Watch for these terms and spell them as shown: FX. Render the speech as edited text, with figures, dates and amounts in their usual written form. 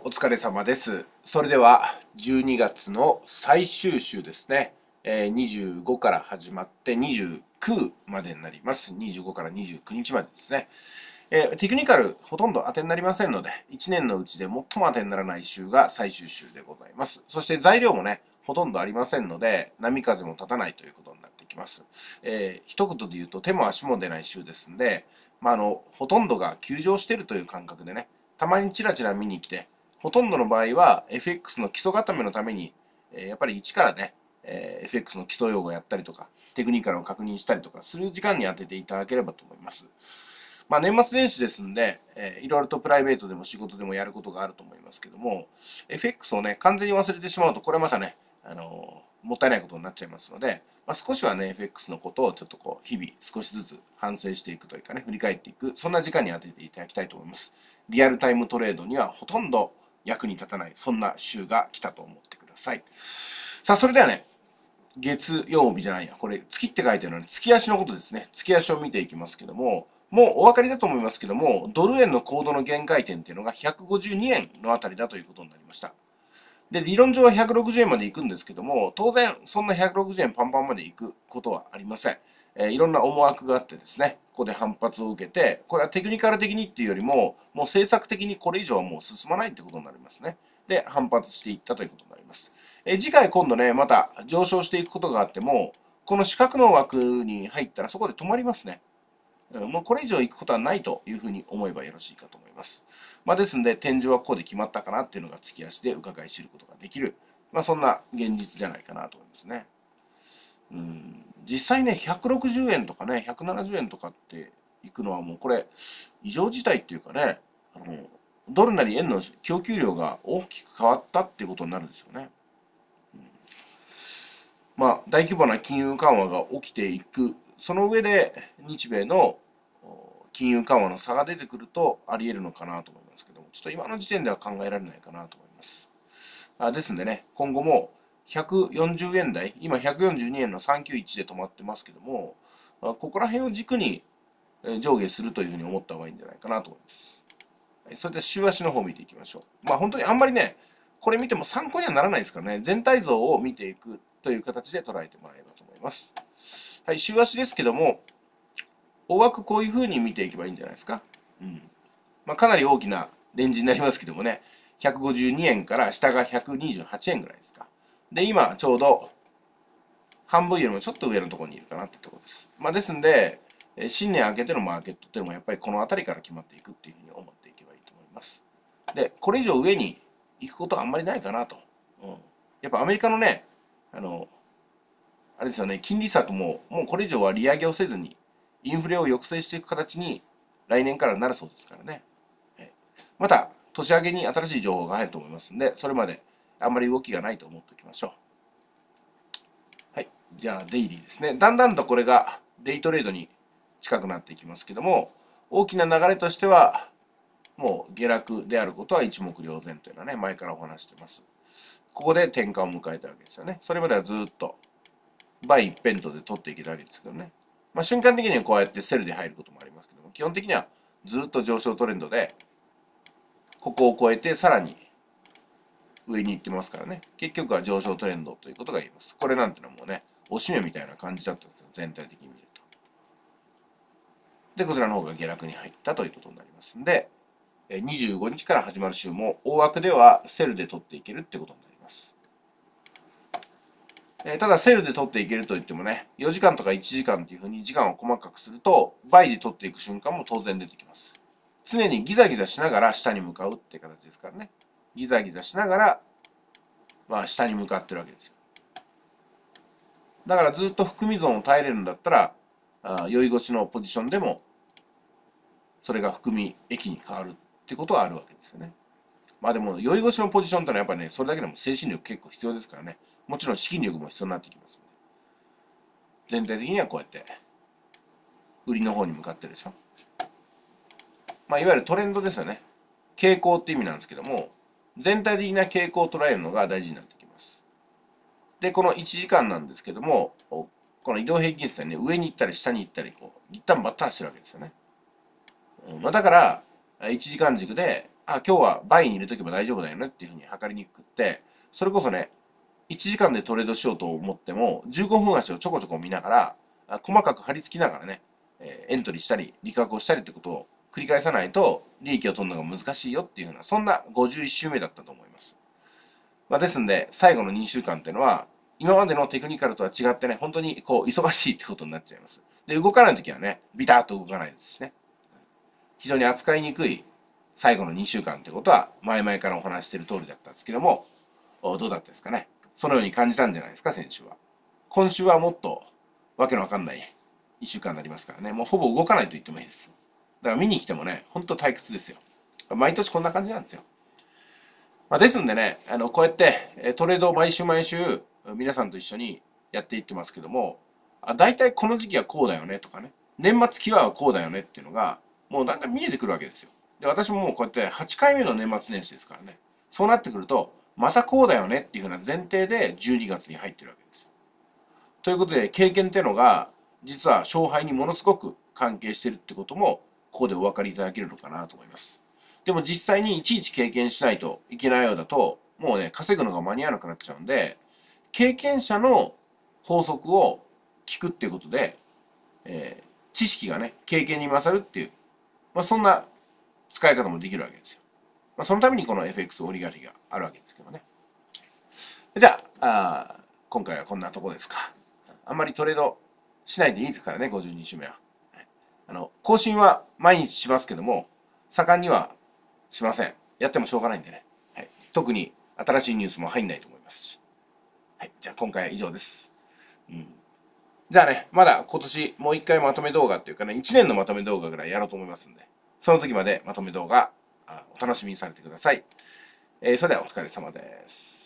もお疲れ様です。それでは12月の最終週ですね。25から始まって29までになります。25から29日までですね。テクニカルほとんど当てになりませんので、1年のうちで最も当てにならない週が最終週でございます。そして材料もね、ほとんどありませんので、波風も立たないということになってきます。一言で言うと手も足も出ない週ですんで、ほとんどが休場しているという感覚でね、たまにチラチラ見に来て、ほとんどの場合は FX の基礎固めのために、やっぱり一からね、FX の基礎用語をやったりとか、テクニカルを確認したりとかする時間に当てていただければと思います。年末年始ですんで、いろいろとプライベートでも仕事でもやることがあると思いますけども、FX をね、完全に忘れてしまうと、これまたね、もったいないことになっちゃいますので、少しはね、FX のことをちょっとこう、日々少しずつ反省していくというかね、振り返っていく、そんな時間に当てていただきたいと思います。リアルタイムトレードにはほとんど役に立たない、そんな週が来たと思ってください。さあ、それではね、月曜日じゃないや、これ、月って書いてあるので、月足のことですね。月足を見ていきますけども、もうお分かりだと思いますけども、ドル円の行動の限界点っていうのが152円のあたりだということになりました。で、理論上は160円まで行くんですけども、当然、そんな160円パンパンまで行くことはありません。いろんな思惑があってですね、ここで反発を受けて、これはテクニカル的にっていうよりも、もう政策的にこれ以上はもう進まないってことになりますね。で、反発していったということになります。次回今度ね、また上昇していくことがあっても、この四角の枠に入ったらそこで止まりますね。もうこれ以上行くことはないというふうに思えばよろしいかと思います。ですんで、天井はここで決まったかなっていうのが月足で伺い知ることができる。そんな現実じゃないかなと思いますね。実際ね、160円とかね、170円とかって行くのはもうこれ、異常事態っていうかね、ドルなり円の供給量が大きく変わったっていうことになるでしょうね。大規模な金融緩和が起きていく。その上で日米の金融緩和の差が出てくるとあり得るのかなと思いますけども、ちょっと今の時点では考えられないかなと思います。ですんでね、今後も140円台、今142円の391で止まってますけども、ここら辺を軸に上下するというふうに思った方がいいんじゃないかなと思います。それでは週足の方を見ていきましょう。本当にあんまりね、これ見ても参考にはならないですからね、全体像を見ていくという形で捉えてもらえればと思います。はい、週足ですけども、大枠こういう風に見ていけばいいんじゃないですか。かなり大きなレンジになりますけどもね、152円から下が128円ぐらいですか。で、今、ちょうど、半分よりもちょっと上のところにいるかなってところです。ですんで、新年明けてのマーケットっていうのも、やっぱりこの辺りから決まっていくっていう風に思っていけばいいと思います。で、これ以上上に行くことはあんまりないかなと。やっぱアメリカのね、あれですよね、金利策も、もうこれ以上は利上げをせずに、インフレを抑制していく形に、来年からなるそうですからね。また、年明けに新しい情報が入ると思いますんで、それまで、あんまり動きがないと思っておきましょう。はい。じゃあ、デイリーですね。だんだんとこれが、デイトレードに近くなっていきますけども、大きな流れとしては、もう下落であることは一目瞭然というのはね、前からお話してます。ここで転換を迎えたわけですよね。それまではずっと、バイ一辺倒で取っていけるわけですけどね。瞬間的にはこうやってセルで入ることもありますけども、基本的にはずっと上昇トレンドで、ここを越えてさらに上に行ってますからね。結局は上昇トレンドということが言えます。これなんてのはもうね、押し目みたいな感じだったんですよ。全体的に見ると。で、こちらの方が下落に入ったということになりますんで、25日から始まる週も大枠ではセルで取っていけるってことになります。ただ、セルで取っていけるといってもね、4時間とか1時間というふうに時間を細かくすると、バイで取っていく瞬間も当然出てきます。常にギザギザしながら下に向かうって形ですからね。ギザギザしながら、下に向かってるわけですよ。だからずっと含み損を耐えれるんだったら、酔い腰のポジションでも、それが含み益に変わるってことはあるわけですよね。でも、酔い腰のポジションってのはやっぱりね、それだけでも精神力結構必要ですからね。もちろん資金力も必要になってきます。全体的にはこうやって、売りの方に向かってるでしょ。いわゆるトレンドですよね。傾向って意味なんですけども、全体的な傾向を捉えるのが大事になってきます。で、この1時間なんですけども、この移動平均線ね、上に行ったり下に行ったり、こう、一旦バッタンしてるわけですよね。だから、1時間軸で、あ、今日はバイに入れとけば大丈夫だよねっていうふうに測りにくくって、それこそね、1時間でトレードしようと思っても、15分足をちょこちょこ見ながら、細かく張り付きながらね、エントリーしたり、利確をしたりってことを繰り返さないと、利益を取るのが難しいよっていうふうな、そんな51週目だったと思います。まあ、ですんで、最後の2週間っていうのは、今までのテクニカルとは違ってね、本当にこう、忙しいってことになっちゃいます。で、動かないときはね、ビターっと動かないですしね。非常に扱いにくい最後の2週間ってことは、前々からお話している通りだったんですけども、どうだったですかね。そのように感じたんじゃないですか、先週は。今週はもっと、わけのわかんない1週間になりますからね、もうほぼ動かないと言ってもいいです。だから見に来てもね、ほんと退屈ですよ。毎年こんな感じなんですよ。まあ、ですんでね、こうやってトレードを毎週毎週、皆さんと一緒にやっていってますけども、大体この時期はこうだよねとかね、年末期はこうだよねっていうのが、もうだんだん見えてくるわけですよ。で、私ももうこうやって8回目の年末年始ですからね、そうなってくると、またこうだよねっていうふうな前提で12月に入ってるわけですよ。ということで、経験っていうのが、実は勝敗にものすごく関係してるってことも、ここでお分かりいただけるのかなと思います。でも実際にいちいち経験しないといけないようだと、もうね、稼ぐのが間に合わなくなっちゃうんで、経験者の法則を聞くっていうことで、知識がね、経験に勝るっていう、まあ、そんな使い方もできるわけですよ。まあ、そのためにこの FX オリガリがあるわけですけどね。じゃあ、今回はこんなとこですか。あんまりトレードしないでいいですからね、52週目は。更新は毎日しますけども、盛んにはしません。やってもしょうがないんでね。はい、特に新しいニュースも入んないと思いますし。はい、じゃあ今回は以上です。じゃあね、まだ今年もう一回まとめ動画っていうかね、1年のまとめ動画ぐらいやろうと思いますんで、その時までまとめ動画、お楽しみにされてください。それではお疲れ様です。